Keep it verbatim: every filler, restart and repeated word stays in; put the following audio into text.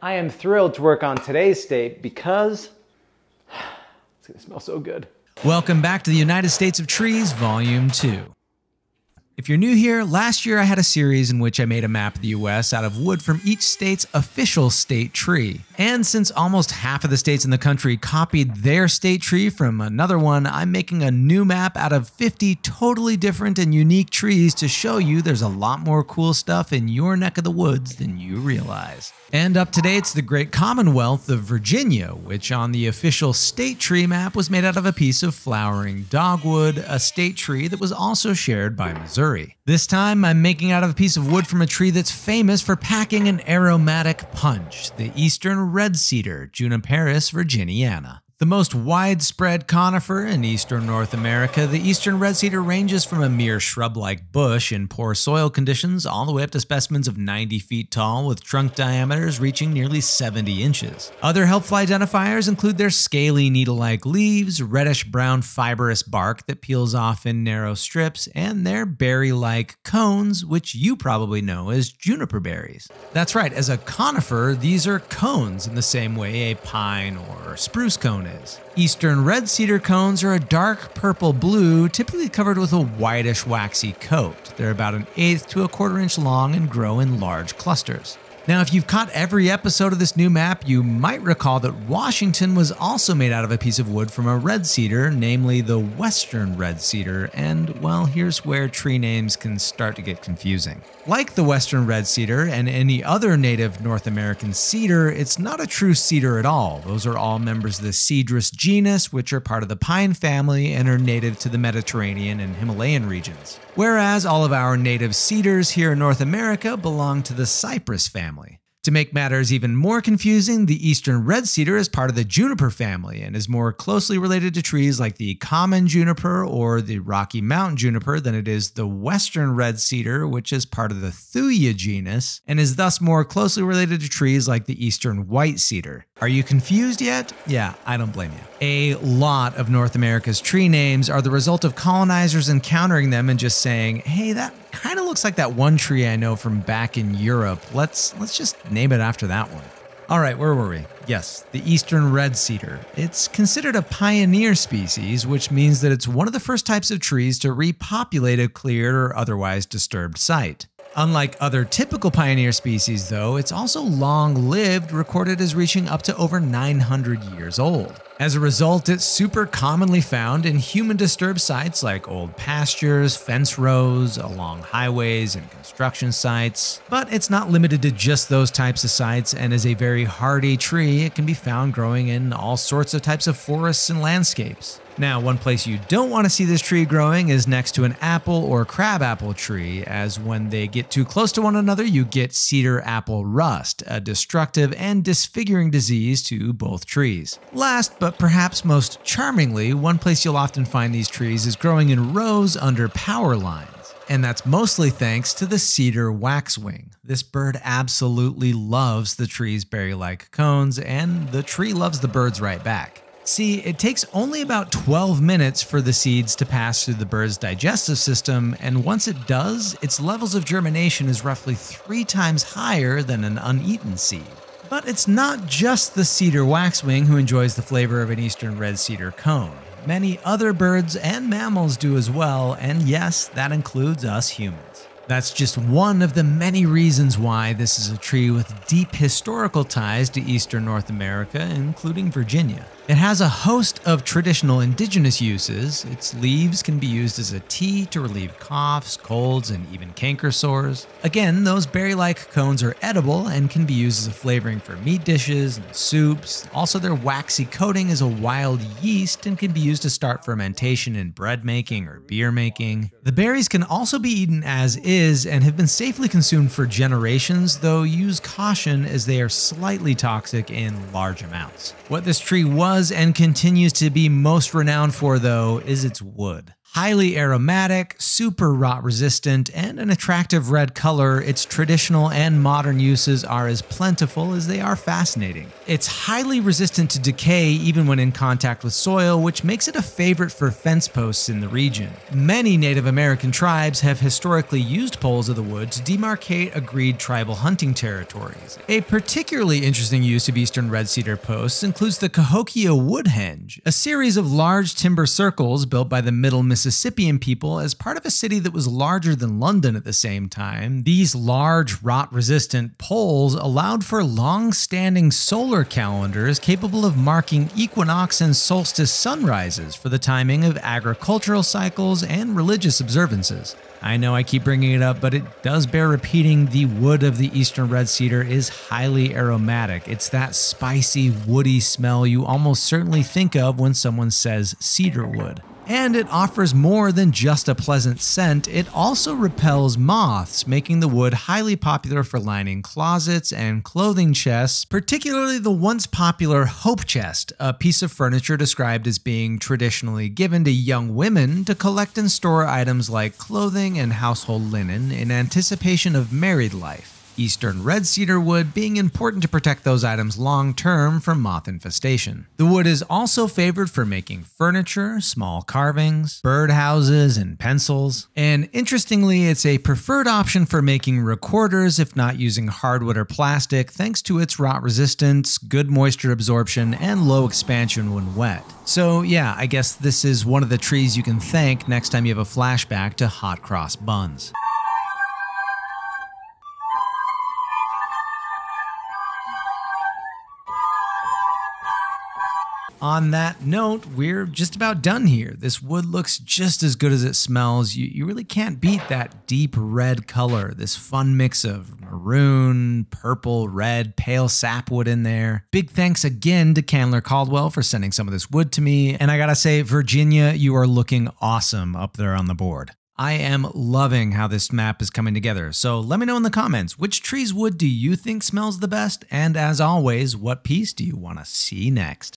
I am thrilled to work on today's steak because it's gonna smell so good. Welcome back to the United States of Trees, Volume two. If you're new here, last year I had a series in which I made a map of the U S out of wood from each state's official state tree. And since almost half of the states in the country copied their state tree from another one, I'm making a new map out of fifty totally different and unique trees to show you there's a lot more cool stuff in your neck of the woods than you realize. And up to date, it's the Great Commonwealth of Virginia, which on the official state tree map was made out of a piece of flowering dogwood, a state tree that was also shared by Missouri. This time, I'm making out of a piece of wood from a tree that's famous for packing an aromatic punch, the Eastern Redcedar, Juniperus virginiana. The most widespread conifer in eastern North America, the eastern red cedar ranges from a mere shrub-like bush in poor soil conditions all the way up to specimens of ninety feet tall with trunk diameters reaching nearly seventy inches. Other helpful identifiers include their scaly needle-like leaves, reddish-brown fibrous bark that peels off in narrow strips, and their berry-like cones, which you probably know as juniper berries. That's right, as a conifer, these are cones in the same way a pine or spruce cone is. Is. Eastern red cedar cones are a dark purple blue, typically covered with a whitish waxy coat. They're about an eighth to a quarter inch long and grow in large clusters. Now, if you've caught every episode of this new map, you might recall that Washington was also made out of a piece of wood from a red cedar, namely the western red cedar, and, well, here's where tree names can start to get confusing. Like the western red cedar and any other native North American cedar, it's not a true cedar at all. Those are all members of the Cedrus genus, which are part of the pine family and are native to the Mediterranean and Himalayan regions. Whereas all of our native cedars here in North America belong to the cypress family. To make matters even more confusing, the eastern red cedar is part of the juniper family and is more closely related to trees like the common juniper or the Rocky Mountain juniper than it is the western red cedar, which is part of the Thuja genus and is thus more closely related to trees like the eastern white cedar. Are you confused yet? Yeah, I don't blame you. A lot of North America's tree names are the result of colonizers encountering them and just saying, hey, that kind of looks like that one tree I know from back in Europe. Let's let's just name it after that one. All right, where were we? Yes, the eastern red cedar. It's considered a pioneer species, which means that it's one of the first types of trees to repopulate a cleared or otherwise disturbed site. Unlike other typical pioneer species, though, it's also long-lived, recorded as reaching up to over nine hundred years old. As a result, it's super commonly found in human-disturbed sites like old pastures, fence rows, along highways, and construction sites. But it's not limited to just those types of sites, and as a very hardy tree, it can be found growing in all sorts of types of forests and landscapes. Now, one place you don't want to see this tree growing is next to an apple or crabapple tree, as when they get too close to one another, you get cedar apple rust, a destructive and disfiguring disease to both trees. Last, but perhaps most charmingly, one place you'll often find these trees is growing in rows under power lines. And that's mostly thanks to the cedar waxwing. This bird absolutely loves the tree's berry-like cones, and the tree loves the birds right back. See, it takes only about twelve minutes for the seeds to pass through the bird's digestive system, and once it does, its levels of germination is roughly three times higher than an uneaten seed. But it's not just the cedar waxwing who enjoys the flavor of an eastern red cedar cone. Many other birds and mammals do as well, and yes, that includes us humans. That's just one of the many reasons why this is a tree with deep historical ties to eastern North America, including Virginia. It has a host of traditional indigenous uses. Its leaves can be used as a tea to relieve coughs, colds, and even canker sores. Again, those berry-like cones are edible and can be used as a flavoring for meat dishes and soups. Also, their waxy coating is a wild yeast and can be used to start fermentation in bread making or beer making. The berries can also be eaten as is and have been safely consumed for generations, though use caution as they are slightly toxic in large amounts. What this tree was and continues to be most renowned for, though, is its wood. Highly aromatic, super rot resistant, and an attractive red color, its traditional and modern uses are as plentiful as they are fascinating. It's highly resistant to decay even when in contact with soil, which makes it a favorite for fence posts in the region. Many Native American tribes have historically used poles of the wood to demarcate agreed tribal hunting territories. A particularly interesting use of eastern red cedar posts includes the Cahokia Woodhenge, a series of large timber circles built by the Middle Mississippian people as part of a city that was larger than London at the same time. These large, rot-resistant poles allowed for long-standing solar calendars capable of marking equinox and solstice sunrises for the timing of agricultural cycles and religious observances. I know I keep bringing it up, but it does bear repeating, the wood of the eastern red cedar is highly aromatic. It's that spicy, woody smell you almost certainly think of when someone says cedar wood. And it offers more than just a pleasant scent, it also repels moths, making the wood highly popular for lining closets and clothing chests, particularly the once popular hope chest, a piece of furniture described as being traditionally given to young women to collect and store items like clothing and household linen in anticipation of married life. Eastern red cedar wood being important to protect those items long-term from moth infestation. The wood is also favored for making furniture, small carvings, birdhouses, and pencils. And interestingly, it's a preferred option for making recorders if not using hardwood or plastic, thanks to its rot resistance, good moisture absorption, and low expansion when wet. So yeah, I guess this is one of the trees you can thank next time you have a flashback to hot cross buns. On that note, we're just about done here. This wood looks just as good as it smells. You, you really can't beat that deep red color, this fun mix of maroon, purple, red, pale sapwood in there. Big thanks again to Candler Caldwell for sending some of this wood to me. And I gotta say, Virginia, you are looking awesome up there on the board. I am loving how this map is coming together, so let me know in the comments, which tree's wood do you think smells the best? And as always, what piece do you want to see next?